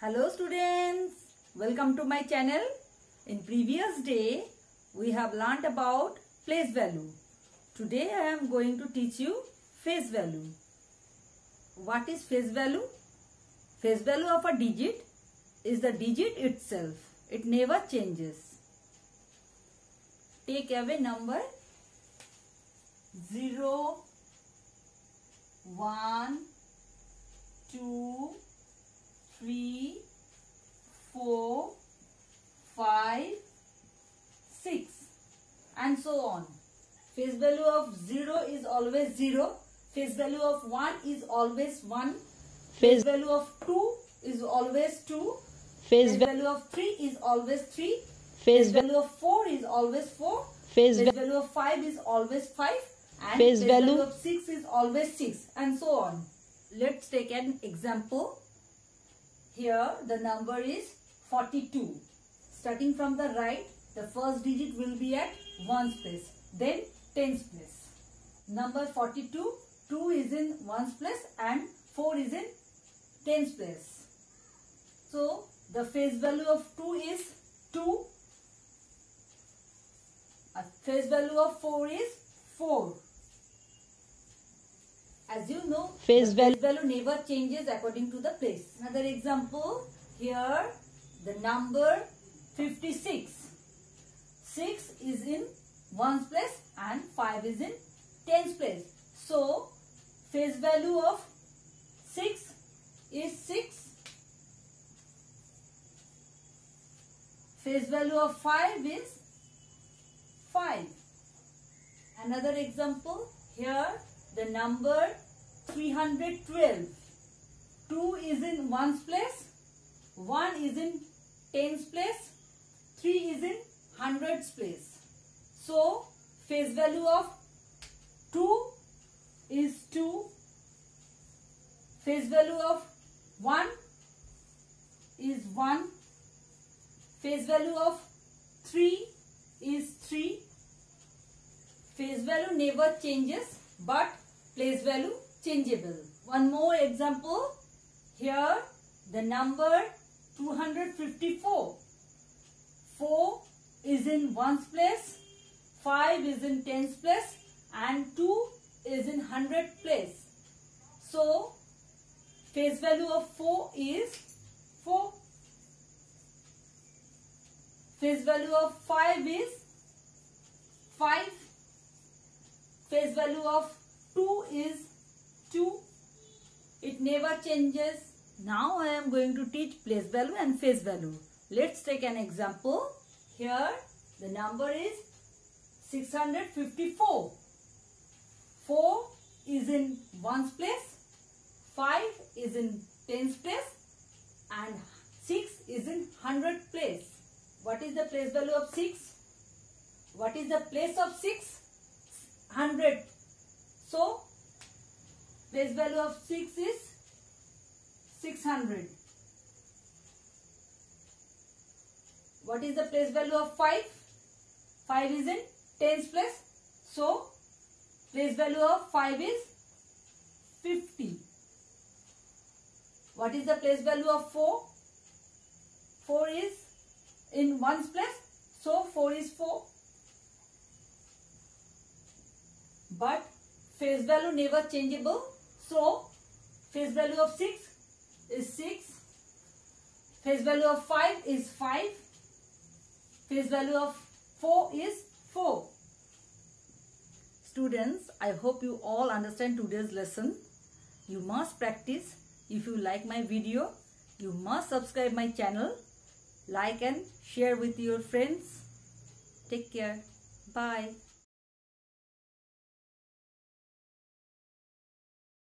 Hello students, welcome to my channel. In previous day we have learnt about place value. Today I am going to teach you face value. What is face value? Face value of a digit is the digit itself. It never changes. Take away number 0, 1, 2, 3, 4, 5, 6 and so on. Face value of 0 is always 0. Face value of 1 is always 1. Face value of 2 is always 2. Face value of 3 is always 3. Face value of 4 is always 4. Face value of 5 is always 5. And face value of 6 is always 6 and so on. Let's take an example. Here the number is 42. Starting from the right, the first digit will be at 1 place, then 10 place. Number 42, 2 is in 1 place and 4 is in 10 place. So the face value of 2 is 2. A face value of 4 is 4. As you know, face value never changes according to the place. Another example here, the number 56. 6 is in 1's place and 5 is in 10's place. So face value of 6 is 6. Face value of 5 is 5. Another example here, the number 312. 2 is in 1's place, 1 is in 10's place, 3 is in 100's place. So face value of 2 is 2. Face value of 1 is 1. Face value of 3 is 3. Face value never changes, but place value changeable. One more example here, the number 254. 4 is in 1's place, 5 is in 10's place and 2 is in 100 place. So face value of 4 is 4. Face value of 5 is 5. Face value of 2 is 2. It never changes. Now I am going to teach place value and face value. Let's take an example. Here the number is 654. 4 is in 1's place, 5 is in 10's place and 6 is in 100 place. What is the place value of 6? What is the place of 6? 100. So place value of 6 is 600. What is the place value of 5? 5 is in 10's place. So place value of 5 is 50. What is the place value of 4? 4 is in 1's place. So 4 is 4. But face value never changeable. So face value of 6 is 6. Face value of 5 is 5. Face value of 4 is 4. Students, I hope you all understand today's lesson. You must practice. If you like my video, you must subscribe my channel. Like and share with your friends. Take care. Bye.